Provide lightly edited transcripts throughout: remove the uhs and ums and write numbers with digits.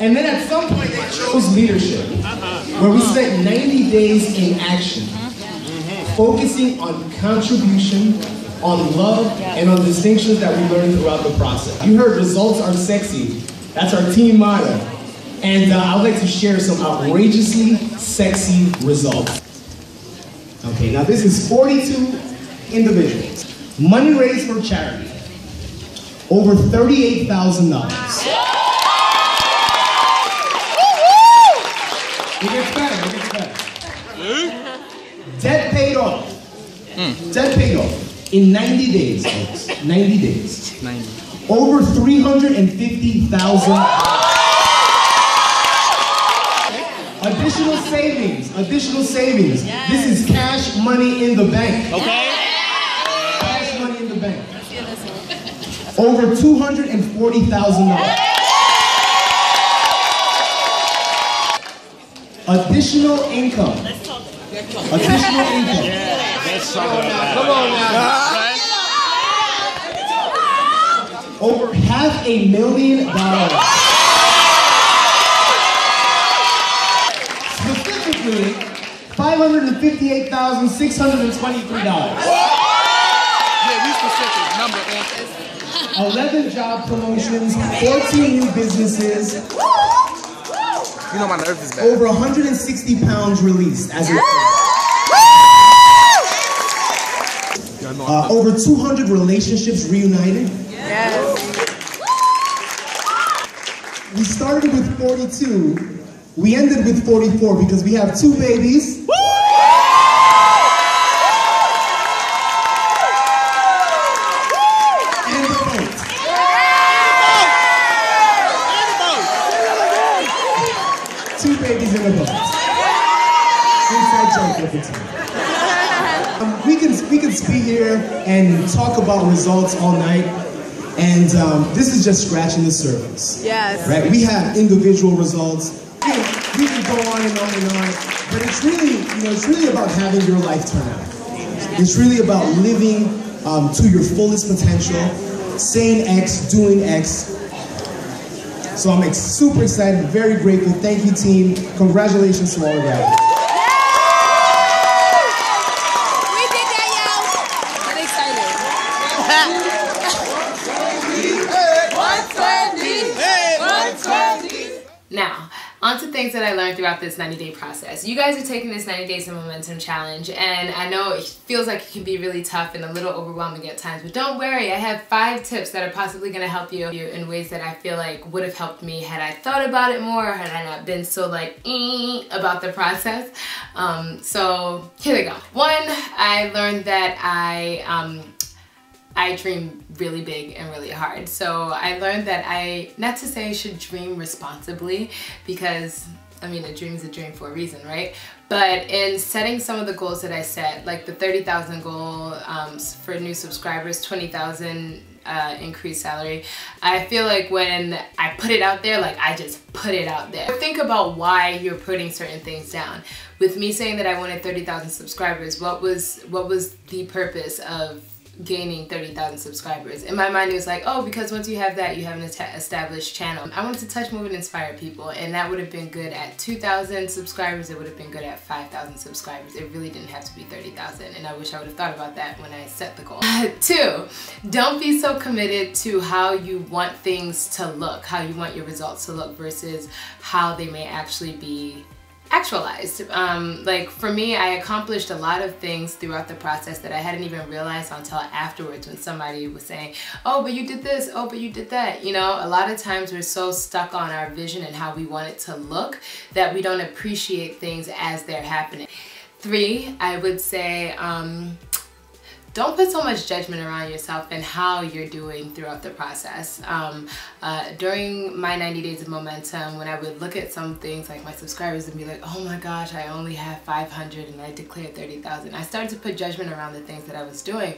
And then at some point they chose leadership, where we spent 90 days in action, focusing on contribution, on love, and on distinctions that we learned throughout the process. You heard results are sexy. That's our team motto. And I'd like to share some outrageously sexy results. Okay, now this is 42 individuals. Money raised for charity, over $38,000. It gets better, it gets better. Debt paid off. Debt paid off in 90 days, folks. 90 days. 90. Over $350,000. Additional savings, additional savings. Yes. This is cash money in the bank. Okay. Yes. Cash money in the bank. Over $240,000. Additional income. Let's talk about it. Additional income. Yeah, let's talk about that. Come on now. Over $500,000. Specifically, $558,623. Yeah, we specific number on 11 job promotions, 14 new businesses. You know my nerves is bad. Over 160 pounds released as a over 200 relationships reunited. Yes. We started with 42. We ended with 44 because we have 2 babies. Woo! We could be here and talk about results all night, and this is just scratching the surface. Yes. Right? We have individual results. We can go on and on and on, but it's really, you know, it's really about having your life turn out. It's really about living to your fullest potential, saying X, doing X. So I'm super excited, very grateful. Thank you, team. Congratulations to all of you. Now, on to things that I learned throughout this 90-day process. You guys are taking this 90 Days of Momentum Challenge, and I know it feels like it can be really tough and a little overwhelming at times, but don't worry, I have 5 tips that are possibly gonna help you in ways that I feel like would have helped me had I thought about it more, or had I not been so like, about the process. So here we go. 1, I learned that I dream really big and really hard. So I learned that not to say I should dream responsibly, because I mean, a dream's a dream for a reason, right? But in setting some of the goals that I set, like the 30,000 goal for new subscribers, 20,000 increased salary, I feel like when I put it out there, like I just put it out there. Think about why you're putting certain things down. With me saying that I wanted 30,000 subscribers, what was the purpose of gaining 30,000 subscribers? In my mind it was like, oh, because once you have that, you have an established channel. I wanted to touch, move, and inspire people, and that would have been good at 2,000 subscribers, it would have been good at 5,000 subscribers. It really didn't have to be 30,000, and I wish I would have thought about that when I set the goal. 2, don't be so committed to how you want things to look, how you want your results to look versus how they may actually be actualized. Like for me, I accomplished a lot of things throughout the process that I hadn't even realized until afterwards, when somebody was saying, oh, but you did this, oh, but you did that. You know, a lot of times we're so stuck on our vision and how we want it to look that we don't appreciate things as they're happening. 3, I would say, don't put so much judgment around yourself and how you're doing throughout the process. During my 90 days of momentum, when I would look at some things like my subscribers and be like, oh my gosh, I only have 500 and I declared 30,000. I started to put judgment around the things that I was doing.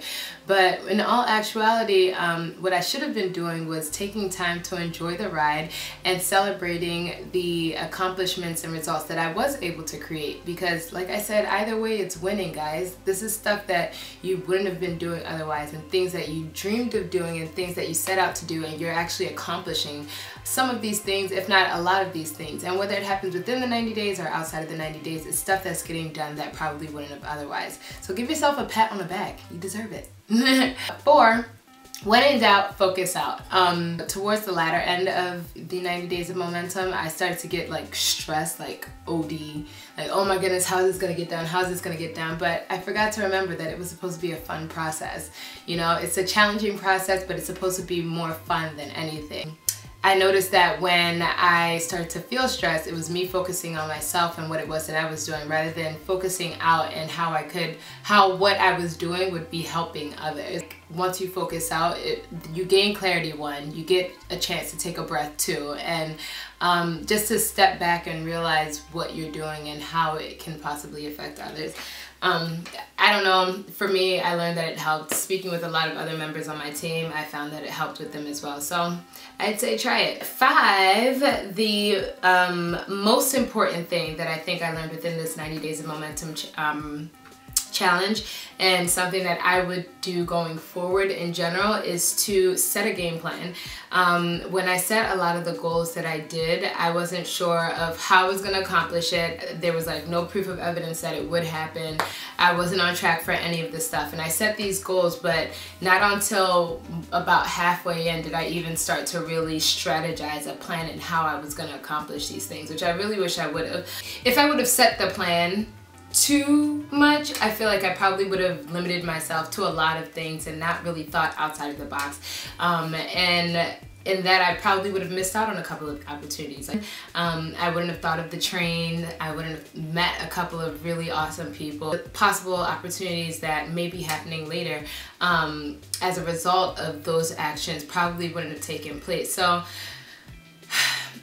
But in all actuality, what I should have been doing was taking time to enjoy the ride and celebrating the accomplishments and results that I was able to create. Because like I said, either way, it's winning, guys. This is stuff that you wouldn't wouldn't have been doing otherwise, and things that you dreamed of doing and things that you set out to do, and you're actually accomplishing some of these things, if not a lot of these things. And whether it happens within the 90 days or outside of the 90 days, it's stuff that's getting done that probably wouldn't have otherwise. So give yourself a pat on the back. You deserve it. 4. When in doubt, focus out. Towards the latter end of the 90 days of momentum, I started to get like stressed, like OD, like, oh my goodness, how is this gonna get done? How is this gonna get done? But I forgot to remember that it was supposed to be a fun process. You know, it's a challenging process, but it's supposed to be more fun than anything. I noticed that when I started to feel stressed, it was me focusing on myself and what it was that I was doing, rather than focusing out and how I could, how what I was doing would be helping others. Once you focus out, you gain clarity, 1, you get a chance to take a breath, 2, and just to step back and realize what you're doing and how it can possibly affect others. I don't know, for me, I learned that it helped. Speaking with a lot of other members on my team, I found that it helped with them as well. So I'd say try it. 5, the most important thing that I think I learned within this 90 days of momentum challenge, and something that I would do going forward in general, is to set a game plan. When I set a lot of the goals that I did, I wasn't sure of how I was going to accomplish it. There was like no proof of evidence that it would happen. I wasn't on track for any of this stuff, and I set these goals, but not until about halfway in did I even start to really strategize a plan and how I was going to accomplish these things, which I really wish I would have. If I would have set the plan too much, I feel like I probably would have limited myself to a lot of things and not really thought outside of the box, and in that I probably would have missed out on a couple of opportunities. I wouldn't have thought of the train, I wouldn't have met a couple of really awesome people, possible opportunities that may be happening later as a result of those actions probably wouldn't have taken place. So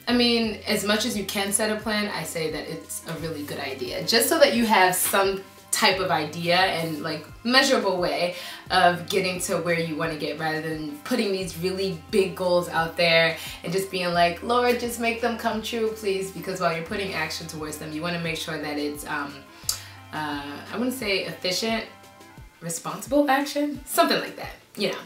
I mean, as much as you can set a plan, I say that it's a really good idea, just so that you have some type of idea and like measurable way of getting to where you want to get, rather than putting these really big goals out there and just being like, Lord, just make them come true, please. Because while you're putting action towards them, you want to make sure that it's, I wouldn't say efficient, responsible action, something like that. You know,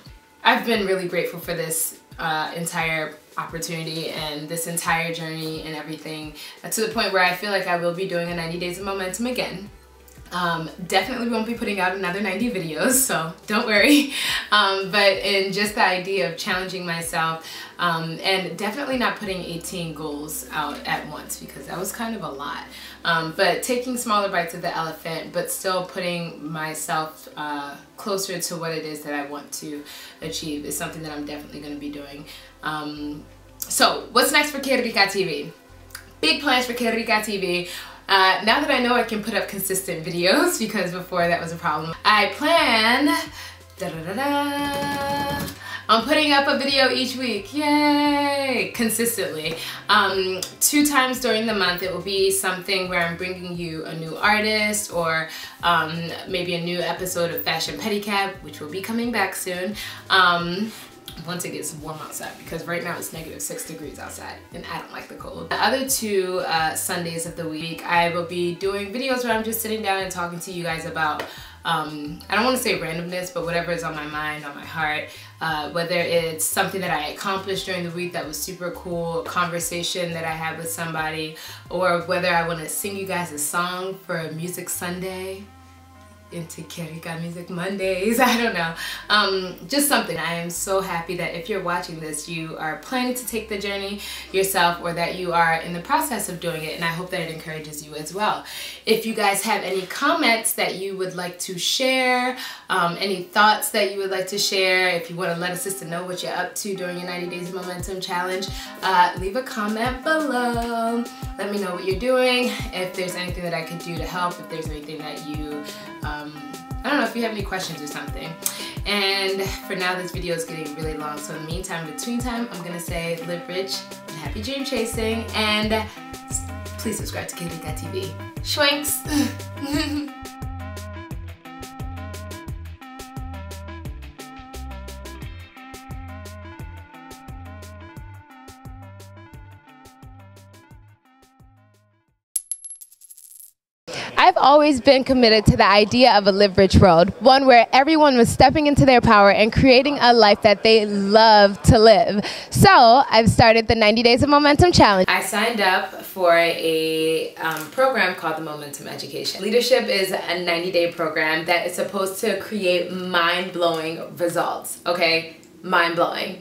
I've been really grateful for this entire opportunity and this entire journey and everything, to the point where I feel like I will be doing a 90 days of momentum again. Definitely won't be putting out another 90 videos, so don't worry, but in just the idea of challenging myself, and definitely not putting 18 goals out at once, because that was kind of a lot, but taking smaller bites of the elephant, but still putting myself closer to what it is that I want to achieve, is something that I'm definitely going to be doing. So what's next for QuErica TV? Big plans for QuErica TV. Now that I know I can put up consistent videos, because before that was a problem, I plan on putting up a video each week, yay, consistently. 2 times during the month, it will be something where I'm bringing you a new artist, or maybe a new episode of Fashion Petty Cab, which will be coming back soon. Once it gets warm outside, because right now it's -6 degrees outside and I don't like the cold. The other 2 Sundays of the week, I will be doing videos where I'm just sitting down and talking to you guys about, I don't want to say randomness, but whatever is on my mind, on my heart, whether it's something that I accomplished during the week that was super cool, a conversation that I had with somebody, or whether I want to sing you guys a song for a music Sunday. Into QuErica Music Mondays, I don't know, just something. I am so happy that if you're watching this, you are planning to take the journey yourself, or that you are in the process of doing it, and I hope that it encourages you as well. If you guys have any comments that you would like to share, any thoughts that you would like to share, if you want to let a sister know what you're up to during your 90 Days of Momentum Challenge, leave a comment below. Let me know what you're doing, if there's anything that I could do to help, if there's anything that you, I don't know, if you have any questions or something. And for now, this video is getting really long, so in the meantime, between time, I'm gonna say live rich and happy dream chasing, and please subscribe to QuErica TV. Schwanks! I've always been committed to the idea of a live rich world, one where everyone was stepping into their power and creating a life that they love to live. So I've started the 90 Days of Momentum Challenge. I signed up for a program called the Momentum Education. Leadership is a 90-day program that is supposed to create mind-blowing results, okay? Mind-blowing.